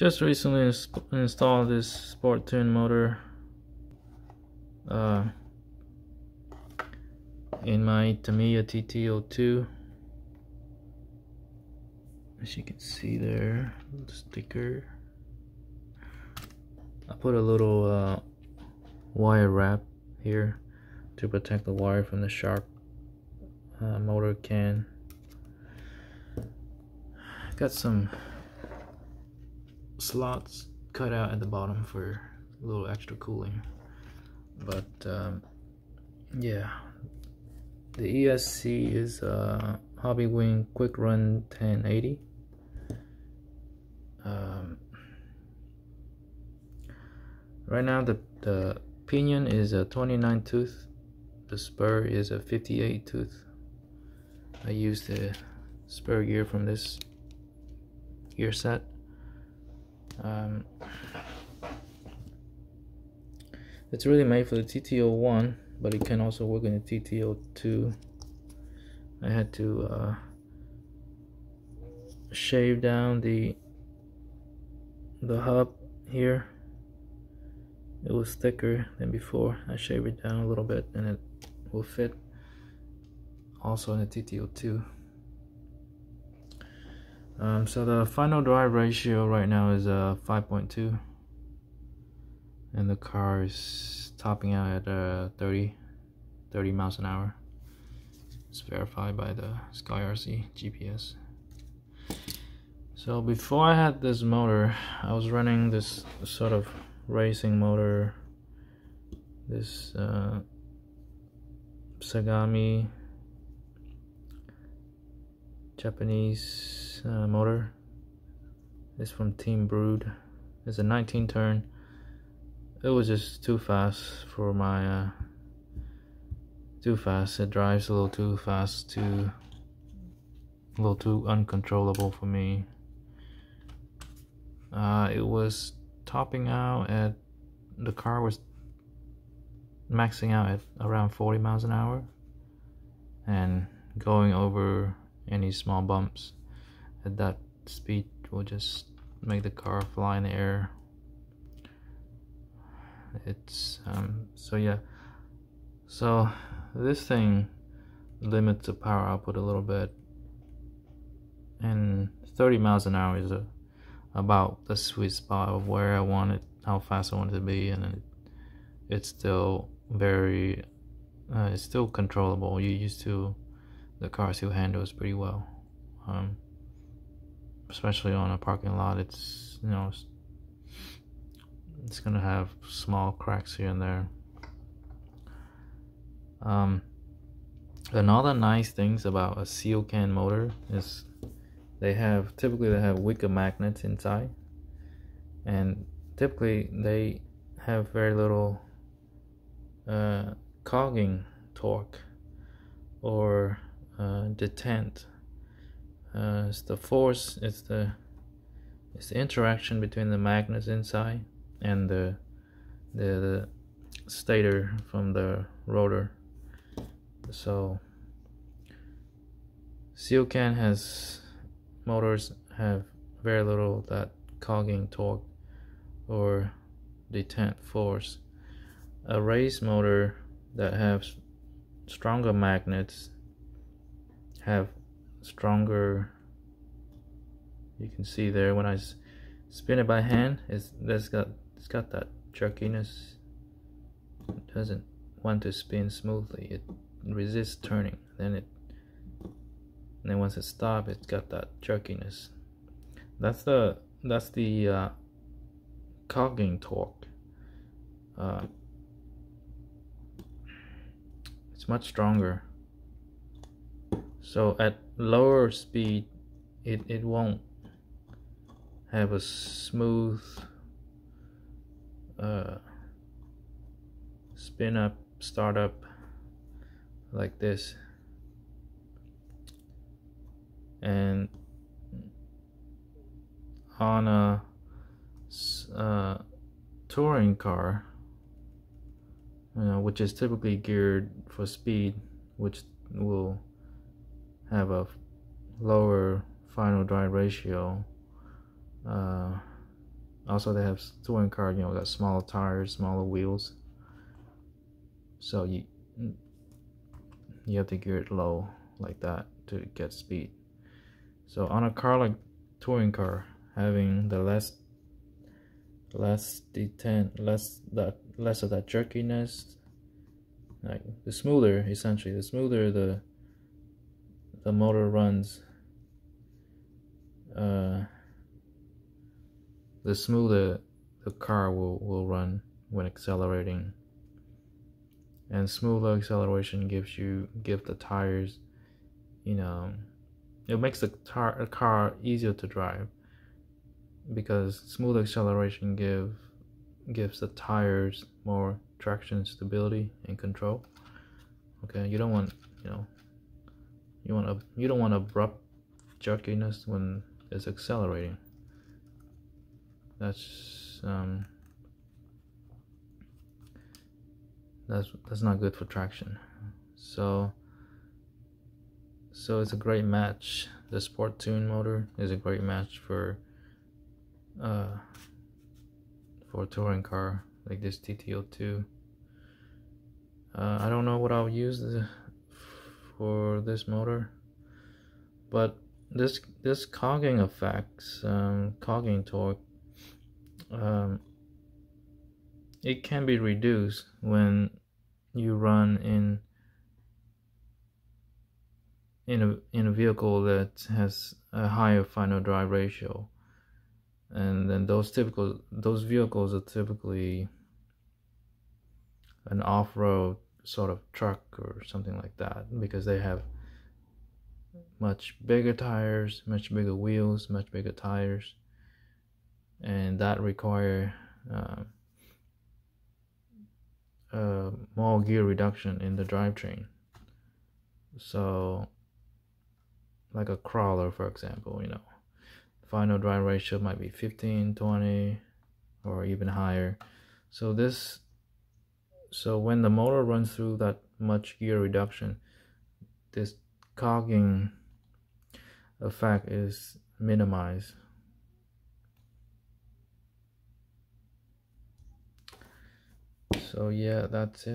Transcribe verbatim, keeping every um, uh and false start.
Just recently ins installed this sport tune motor uh, in my Tamiya T T zero two, as you can see there, the sticker. I put a little uh, wire wrap here to protect the wire from the sharp uh, motor can. Got some slots cut out at the bottom for a little extra cooling, but um, yeah, the E S C is uh, Hobbywing Quick Run ten eighty. Um, right now the, the pinion is a twenty-nine tooth, the spur is a fifty-eight tooth. I use the spur gear from this gear set. Um, it's really made for the T T zero one, but it can also work in the T T zero two. I had to uh, shave down the the hub here. It was thicker than before. I shaved it down a little bit and it will fit also in the T T zero two. Um, so the final drive ratio right now is uh, five point two, and the car is topping out at uh, thirty miles an hour. It's verified by the SkyRC G P S. So before I had this motor, I was running this sort of racing motor, this uh, Sagami Japanese Uh, motor. It's from Team Brood. It's a nineteen turn. It was just too fast for my uh, too fast. It drives a little too fast, too a little too uncontrollable for me. Uh, it was topping out at the car was maxing out at around forty miles an hour and going over any small bumps. At that speed will just make the car fly in the air. It's um so yeah, so this thing limits the power output a little bit, and thirty miles an hour is a, about the sweet spot of where I want it, how fast I want it to be, and it, it's still very uh, it's still controllable. You used to the car still handles pretty well, um especially on a parking lot. It's, you know, it's, it's gonna have small cracks here and there. Um, and all the nice things about a seal can motor is they have, typically they have wicker magnets inside, and typically they have very little uh, cogging torque or uh, detent. Uh, it's the force, it's the it's the interaction between the magnets inside and the the, the stator from the rotor. So seal can has motors have very little that cogging torque or detent force. A race motor that has stronger magnets have stronger, you can see there when I spin it by hand, it's that's got it's got that jerkiness. It doesn't want to spin smoothly, it resists turning. Then it and then once it stops, it's got that jerkiness. That's the that's the uh, cogging torque. Uh, it's much stronger. So at lower speed, it, it won't have a smooth uh, spin up, start up like this. And on a uh, touring car, you know, which is typically geared for speed, which will have a lower final drive ratio, uh, Also, they have touring car, you know, got smaller tires, smaller wheels. So you you have to gear it low like that to get speed. So on a car like touring car, having the less less detent, less that less of that jerkiness, like the smoother, essentially the smoother the the motor runs, uh, the smoother the car will, will run when accelerating. And smoother acceleration gives you give the tires, you know, it makes the tar car easier to drive, because smooth acceleration give gives the tires more traction, stability, and control. Okay, you don't want, you know, you want a you don't want abrupt jerkiness when it's accelerating. That's um that's that's not good for traction. So so it's a great match. The sport tune motor is a great match for uh for a touring car like this T T zero two. Uh, I don't know what I'll use the, for this motor, but this this cogging effects, um, cogging torque, um, it can be reduced when you run in in a in a vehicle that has a higher final drive ratio. And then those typical those vehicles are typically an off-road sort of truck or something like that, because they have much bigger tires, much bigger wheels, much bigger tires, and that require uh, uh, more gear reduction in the drivetrain. So, like a crawler, for example, you know, final drive ratio might be fifteen, twenty, or even higher. So this, so when the motor runs through that much gear reduction, this cogging effect is minimized. So yeah, that's it.